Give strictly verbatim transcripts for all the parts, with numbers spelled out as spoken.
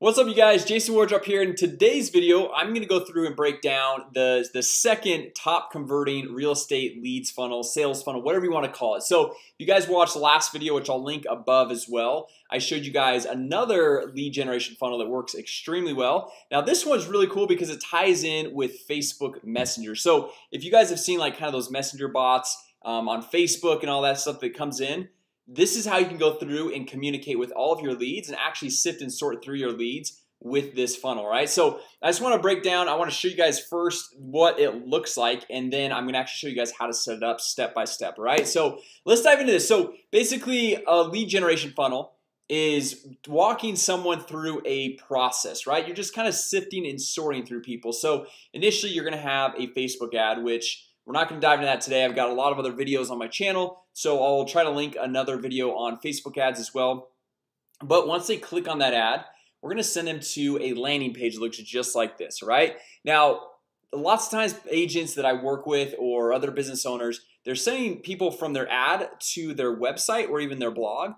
What's up, you guys? Jason Wardrop here. In today's video, I'm going to go through and break down the, the second top converting real estate leads funnel, sales funnel, whatever you want to call it. So if you guys watched the last video, which I'll link above as well, I showed you guys another lead generation funnel that works extremely well. Now this one's really cool because it ties in with Facebook Messenger. So if you guys have seen like kind of those messenger bots um, on Facebook and all that stuff that comes in, this is how you can go through and communicate with all of your leads and actually sift and sort through your leads with this funnel, right? So I just want to break down, I want to show you guys first what it looks like, and then I'm going to actually show you guys how to set it up step by step, right? So let's dive into this. So basically a lead generation funnel is walking someone through a process, right? You're just kind of sifting and sorting through people. So initially you're going to have a Facebook ad, which we're not going to dive into that today. I've got a lot of other videos on my channel, so I'll try to link another video on Facebook ads as well. But once they click on that ad, we're going to send them to a landing page that looks just like this, right? Now, lots of times agents that I work with or other business owners, they're sending people from their ad to their website or even their blog,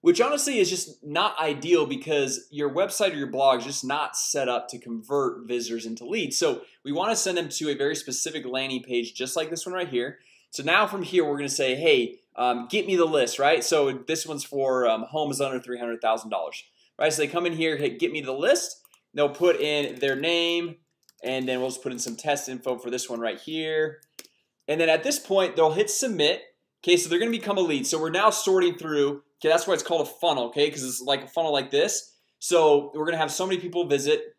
which honestly is just not ideal because your website or your blog is just not set up to convert visitors into leads. So we want to send them to a very specific landing page just like this one right here. So now from here we're going to say, hey, um, get me the list, right? So this one's for um, homes under three hundred thousand dollars, right? So they come in here, hit get me the list. They'll put in their name, and then we'll just put in some test info for this one right here. And then at this point they'll hit submit. Okay, so they're going to become a lead. So we're now sorting through. Okay, that's why it's called a funnel, okay, because it's like a funnel like this. So we're going to have so many people visit,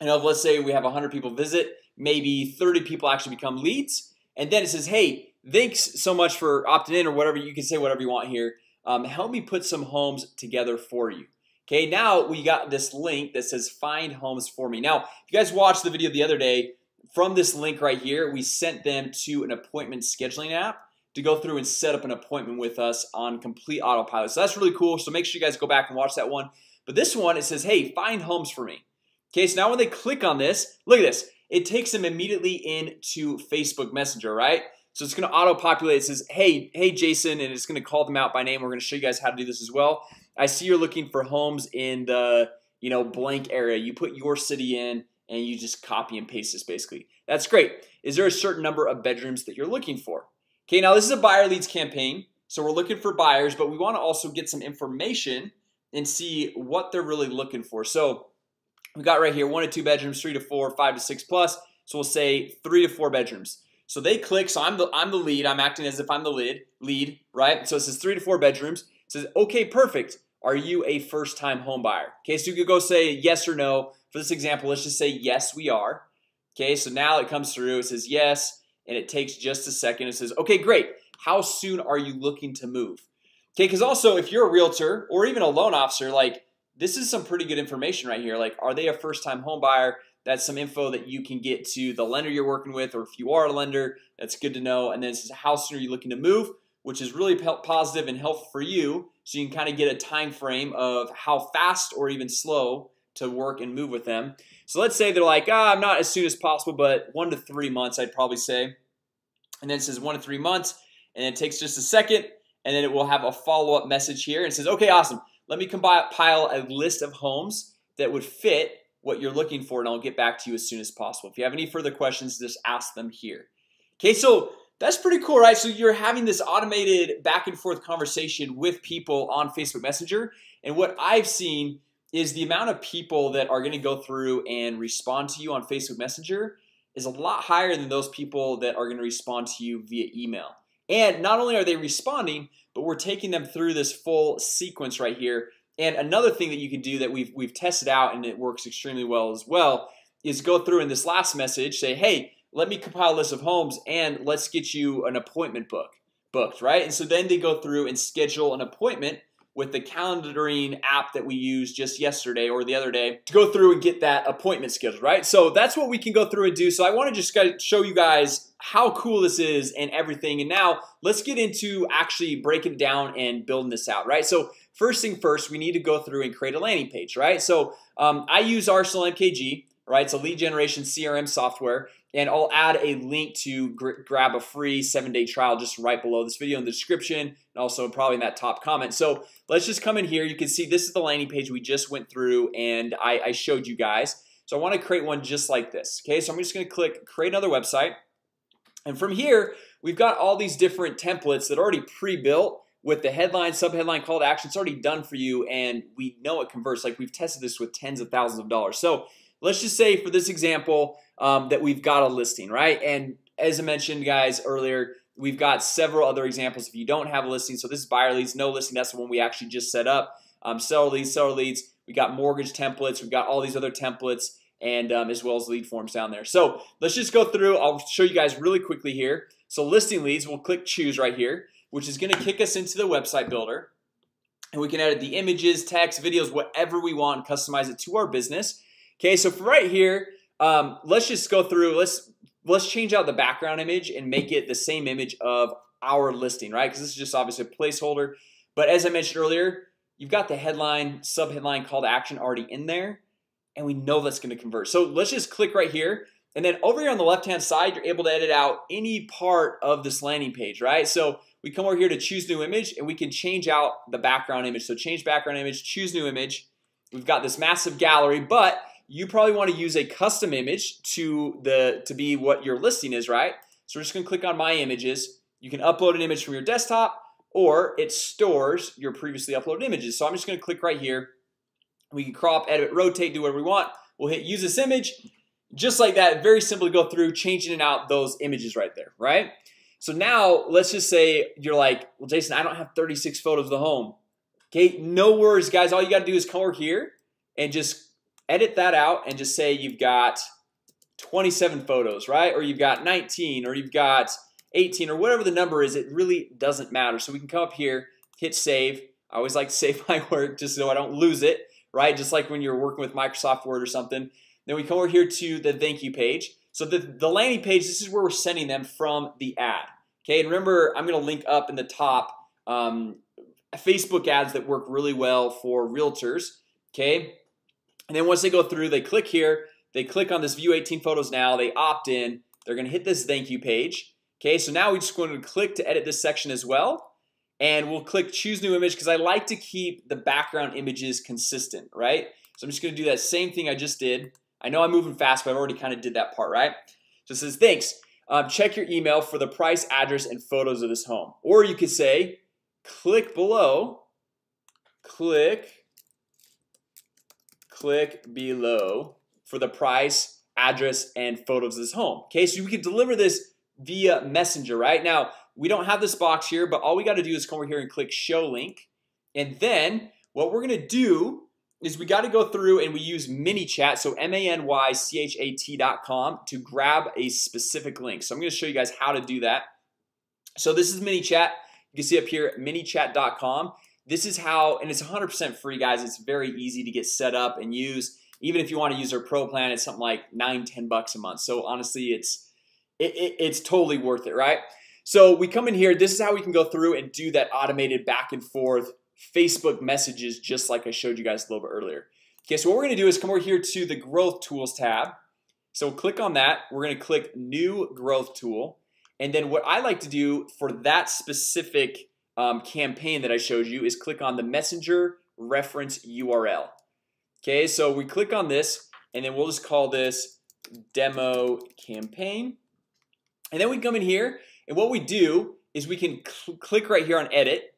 and of, let's say we have one hundred people visit, maybe thirty people actually become leads. And then it says, hey, thanks so much for opting in, or whatever. You can say whatever you want here. Um, help me put some homes together for you. Okay, now we got this link that says find homes for me. Now, if you guys watched the video the other day, from this link right here, we sent them to an appointment scheduling app to go through and set up an appointment with us on complete autopilot. So that's really cool. So make sure you guys go back and watch that one. But this one, it says, hey, find homes for me. Okay, so now when they click on this, look at this. It takes them immediately into Facebook Messenger, right? So it's gonna auto-populate. It says, hey, hey, Jason, and it's gonna call them out by name. We're gonna show you guys how to do this as well. I see you're looking for homes in the, you know, blank area. You put your city in, and you just copy and paste this basically. That's great. Is there a certain number of bedrooms that you're looking for? Okay, now this is a buyer leads campaign, so we're looking for buyers, but we want to also get some information and see what they're really looking for. So we got right here one to two bedrooms, three to four, five to six plus. So we'll say three to four bedrooms. So they click. So I'm the I'm the lead. I'm acting as if I'm the lead lead, right? So it says three to four bedrooms. It says, okay, perfect. Are you a first-time home buyer? Okay, so you could go say yes or no. For this example, let's just say yes, we are. Okay, so now it comes through. It says yes. And it takes just a second. It says, okay, great. How soon are you looking to move? Okay, because also if you're a realtor or even a loan officer, like this is some pretty good information right here. Like, are they a first-time home buyer? That's some info that you can get to the lender you're working with, or if you are a lender, that's good to know. And then it says, how soon are you looking to move? Which is really positive and helpful for you, so you can kind of get a time frame of how fast or even slow to work and move with them. So let's say they're like, ah, I'm not as soon as possible, but one to three months, I'd probably say. And then it says one to three months, and it takes just a second, and then it will have a follow-up message here. And it says, okay, awesome. Let me compile a list of homes that would fit what you're looking for, and I'll get back to you as soon as possible. If you have any further questions, just ask them here. Okay, so that's pretty cool, right? So you're having this automated back and forth conversation with people on Facebook Messenger, and what I've seen is the amount of people that are going to go through and respond to you on Facebook Messenger is a lot higher than those people that are going to respond to you via email. And not only are they responding, but we're taking them through this full sequence right here. And another thing that you can do that we've we've tested out and it works extremely well as well is go through in this last message, say, hey, let me compile a list of homes and let's get you an appointment book booked, right? And so then they go through and schedule an appointment with the calendaring app that we used just yesterday or the other day to go through and get that appointment scheduled, right? So that's what we can go through and do. So I want to just show you guys how cool this is and everything. And now let's get into actually breaking it down and building this out, right? So first thing first, we need to go through and create a landing page, right? So um, I use Arsenal M K G. right? So lead generation C R M software, and I'll add a link to gr grab a free seven-day trial just right below this video in the description, and also probably in that top comment. So let's just come in here. You can see this is the landing page we just went through and I, I showed you guys. So I want to create one just like this. Okay, so I'm just going to click create another website, and from here we've got all these different templates that are already pre-built with the headline, subheadline, call to action. It's already done for you, and we know it converts. Like, we've tested this with tens of thousands of dollars. So let's just say for this example um, that we've got a listing, right? And as I mentioned, guys, earlier, we've got several other examples if you don't have a listing. So this is buyer leads, no listing. That's the one we actually just set up. Um, seller leads, seller leads. We got mortgage templates. We've got all these other templates, and um, as well as lead forms down there. So let's just go through. I'll show you guys really quickly here. So listing leads, we'll click choose right here, which is going to kick us into the website builder, and we can edit the images, text, videos, whatever we want, and customize it to our business. Okay, so for right here, um, let's just go through. Let's let's change out the background image and make it the same image of our listing, right? Because this is just obviously a placeholder. But as I mentioned earlier, you've got the headline, subheadline, call to action already in there, and we know that's going to convert. So let's just click right here, and then over here on the left-hand side, you're able to edit out any part of this landing page, right? So we come over here to choose new image, and we can change out the background image. So change background image, choose new image. We've got this massive gallery, but you probably want to use a custom image to the to be what your listing is, right? So we're just gonna click on my images. You can upload an image from your desktop, or it stores your previously uploaded images. So I'm just gonna click right here. We can crop, edit, rotate, do whatever we want. We'll hit use this image. Just like that, very simple to go through, changing and out those images right there, right? So now let's just say you're like, well, Jason, I don't have thirty-six photos of the home. Okay, no worries, guys. All you got to do is come over here and just edit that out and just say you've got twenty-seven photos, right? Or you've got nineteen, or you've got eighteen, or whatever the number is. It really doesn't matter. So we can come up here, hit save. I always like to save my work just so I don't lose it, right? Just like when you're working with Microsoft Word or something. Then we come over here to the thank you page. So the, the landing page, this is where we're sending them from the ad. Okay, and remember, I'm going to link up in the top um, Facebook ads that work really well for realtors. Okay, and then once they go through, they click here, they click on this view eighteen photos now, they opt in, they're going to hit this thank you page. Okay, so now we're just going to click to edit this section as well, and we'll click choose new image because I like to keep the background images consistent, right? So I'm just going to do that same thing I just did. I know I'm moving fast, but I've already kind of did that part, right? So it says, thanks. Um, check your email for the price, address, and photos of this home. Or you could say, click below, click, click below for the price, address, and photos of this home. Okay, so we can deliver this via Messenger, right? Now, we don't have this box here, but all we got to do is come over here and click show link. And then what we're going to do is we got to go through and we use ManyChat, so M A N Y C H A T dot com, to grab a specific link. So I'm going to show you guys how to do that. So this is ManyChat. You can see up here, ManyChat dot com. This is how, and it's one hundred percent free, guys. It's very easy to get set up and use. Even if you want to use our pro plan, it's something like nine, ten bucks a month. So honestly, it's it, it, it's totally worth it, right? So we come in here. This is how we can go through and do that automated back and forth Facebook messages, just like I showed you guys a little bit earlier. Okay, so what we're gonna do is come over here to the growth tools tab. So we'll click on that. We're gonna click new growth tool, and then what I like to do for that specific um, campaign that I showed you is click on the messenger reference U R L. Okay, so we click on this, and then we'll just call this demo campaign, and then we come in here, and what we do is we can cl- click right here on edit.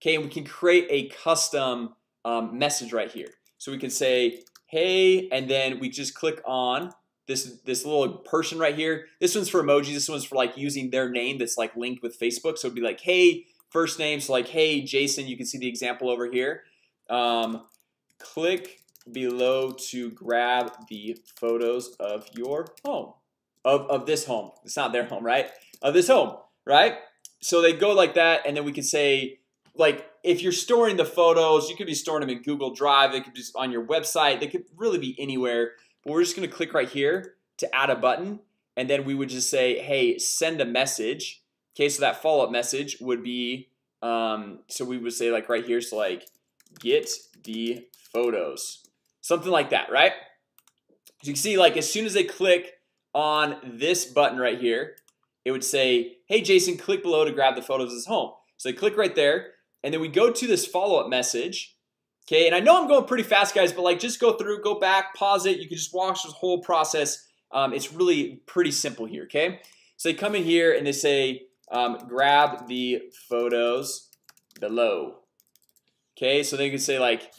Okay, and we can create a custom um, message right here. So we can say, hey, and then we just click on this, this little person right here. This one's for emojis. This one's for like using their name that's like linked with Facebook. So it'd be like, hey, first name. So like, hey, Jason, you can see the example over here. Um, click below to grab the photos of your home, of, of this home. It's not their home, right? Of this home, right? So they go like that, and then we can say, like, if you're storing the photos, you could be storing them in Google Drive, they could be on your website, they could really be anywhere. But we're just going to click right here to add a button, and then we would just say, hey, send a message. Okay, so that follow-up message would be, um, so we would say like right here, so like, get the photos. Something like that, right? As you can see, like as soon as they click on this button right here, it would say, hey Jason, click below to grab the photos as home. So they click right there, and then we go to this follow-up message. Okay, and I know I'm going pretty fast, guys, but like just go through, go back, pause it. You can just watch this whole process. Um, it's really pretty simple here, okay? So they come in here and they say, um, grab the photos below. Okay, so they can say like,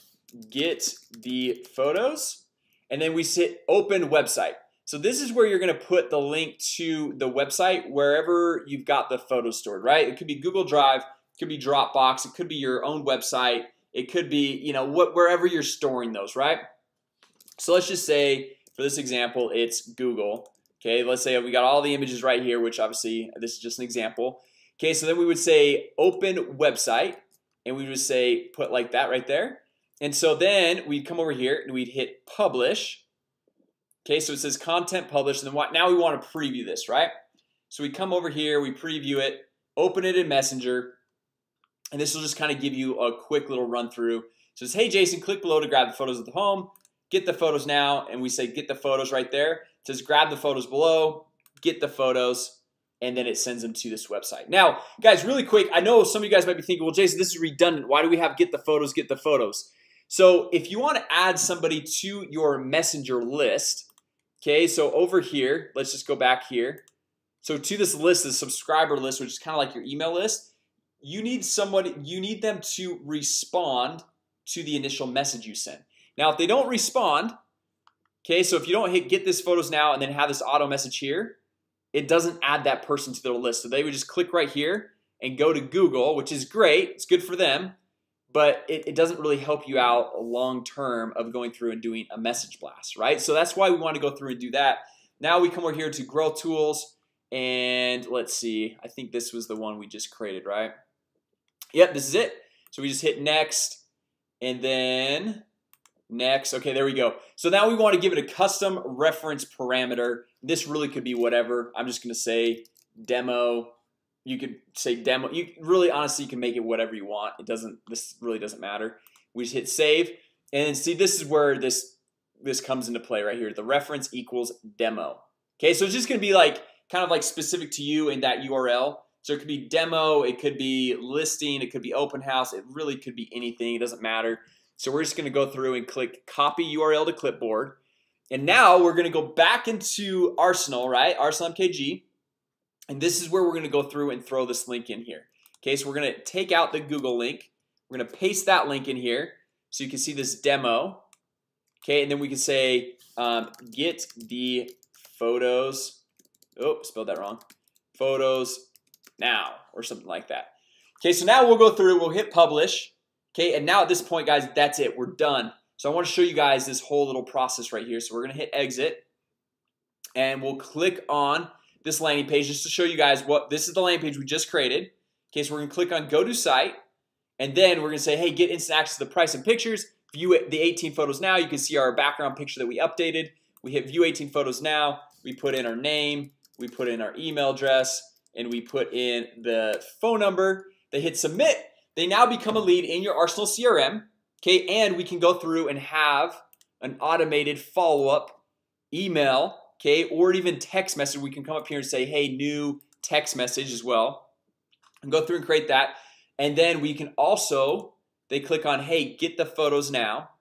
get the photos, and then we hit open website. So this is where you're gonna put the link to the website wherever you've got the photos stored, right? It could be Google Drive, it could be Dropbox, it could be your own website, it could be, you know, what wherever you're storing those, right? So let's just say for this example, it's Google. Okay, let's say we got all the images right here, which obviously this is just an example. Okay, so then we would say open website, and we would say put like that right there. And so then we'd come over here and we'd hit publish. Okay, so it says content published, and then what? Now we want to preview this, right? So we come over here, we preview it, open it in Messenger, and this will just kind of give you a quick little run through. So it says, hey Jason, click below to grab the photos of the home, get the photos now, and we say get the photos right there. It says grab the photos below, get the photos, and then it sends them to this website. Now, guys, really quick, I know some of you guys might be thinking, well, Jason, this is redundant. Why do we have get the photos, get the photos? So if you want to add somebody to your Messenger list, okay, so over here, let's just go back here. So to this list, the subscriber list, which is kind of like your email list, you need someone, you need them to respond to the initial message you send. Now, if they don't respond, okay, so if you don't hit get this photos now and then have this auto message here, it doesn't add that person to their list. So they would just click right here and go to Google, which is great, it's good for them, but it, it doesn't really help you out long term of going through and doing a message blast, right? So that's why we want to go through and do that. Now we come over here to Grow Tools, and let's see, I think this was the one we just created, right? Yep, this is it. So we just hit next, and then next. Okay, there we go. So now we want to give it a custom reference parameter. This really could be whatever. I'm just gonna say demo. You could say demo. You really honestly you can make it whatever you want. It doesn't, this really doesn't matter. We just hit save, and see, this is where this this comes into play right here. The reference equals demo. Okay, so it's just gonna be like kind of like specific to you in that U R L. So it could be demo, it could be listing, it could be open house, it really could be anything, it doesn't matter. So we're just gonna go through and click copy U R L to clipboard. And now we're gonna go back into Arsenal, right? Arsenal M K G. And this is where we're gonna go through and throw this link in here. Okay, so we're gonna take out the Google link. We're gonna paste that link in here so you can see this demo. Okay, and then we can say um, get the photos. Oh, spelled that wrong. Photos now, or something like that. Okay, so now we'll go through, we'll hit publish. Okay, and now at this point, guys, that's it, we're done. So I want to show you guys this whole little process right here. So we're gonna hit exit, and we'll click on this landing page just to show you guys what this is. The landing page we just created. Okay, so we're gonna click on go to site, and then we're gonna say, hey, get instant access to the price and pictures, view it, the eighteen photos now. You can see our background picture that we updated. We hit view eighteen photos now, we put in our name, we put in our email address, and we put in the phone number. They hit submit. They now become a lead in your Arsenal C R M, okay, and we can go through and have an automated follow-up email, okay, or even text message. We can come up here and say, hey, new text message as well, and go through and create that. And then we can also, they click on, hey, get the photos now,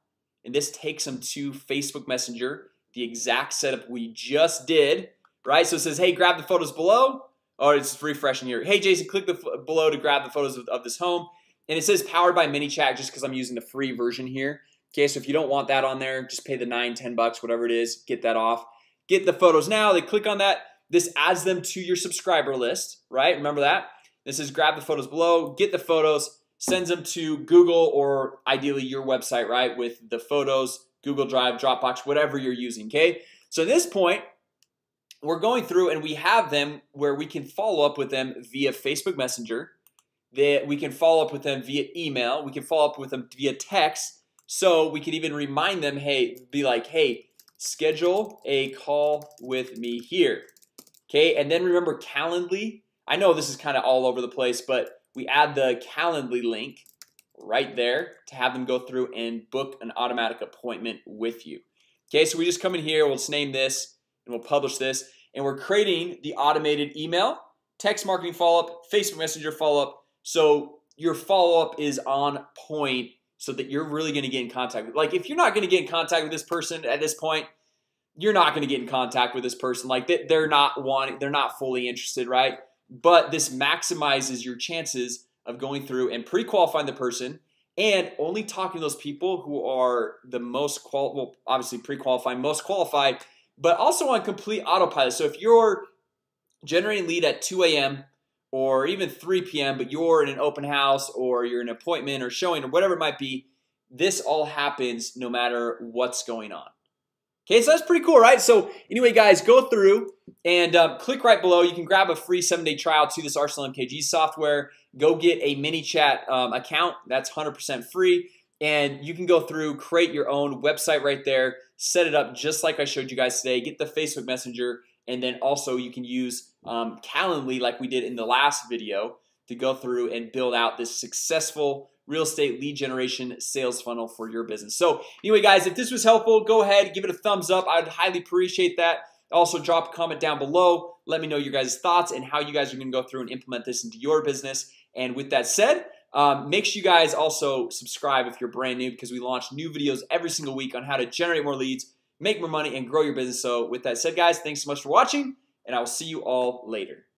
and this takes them to Facebook Messenger, the exact setup we just did, right? So it says, hey, grab the photos below, or it's refreshing here. Hey, Jason, click the below to grab the photos of, of this home. And it says powered by ManyChat just because I'm using the free version here. Okay, so if you don't want that on there, just pay the nine, ten bucks, whatever it is, get that off. Get the photos now, they click on that. This adds them to your subscriber list, right? Remember that? This is grab the photos below, get the photos, sends them to Google or ideally your website, right? With the photos, Google Drive, Dropbox, whatever you're using, okay? So at this point, we're going through and we have them where we can follow up with them via Facebook Messenger. That we can follow up with them via email, we can follow up with them via text, so we can even remind them, hey, be like, hey, schedule a call with me here. Okay, and then remember Calendly. I know this is kind of all over the place, but we add the Calendly link right there to have them go through and book an automatic appointment with you. Okay, so we just come in here, we'll just name this and we'll publish this, and we're creating the automated email, text marketing follow-up, Facebook Messenger follow-up, so your follow-up is on point so that you're really gonna get in contact with, like if you're not gonna get in contact with this person at this point, you're not gonna get in contact with this person, like they're not wanting, they're not fully interested, right? But this maximizes your chances of going through and pre-qualifying the person and only talking to those people who are the most qual, well, obviously pre-qualifying, most qualified, but also on complete autopilot. So if you're generating lead at two A M or even three P M, but you're in an open house or you're in an appointment or showing or whatever it might be, this all happens no matter what's going on. Okay, so that's pretty cool, right? So anyway, guys, go through and uh, click right below. You can grab a free seven-day trial to this Arsenal M K G software. Go get a ManyChat um, account. That's one hundred percent free. And you can go through, create your own website right there, set it up just like I showed you guys today, get the Facebook Messenger, and then also you can use um, Calendly like we did in the last video to go through and build out this successful real estate lead generation sales funnel for your business. So anyway, guys, if this was helpful, go ahead, give it a thumbs up. I'd highly appreciate that. Also drop a comment down below. Let me know your guys' thoughts and how you guys are gonna go through and implement this into your business. And with that said, um, make sure you guys also subscribe if you're brand new, because we launch new videos every single week on how to generate more leads, make more money, and grow your business. So with that said, guys, thanks so much for watching, and I will see you all later.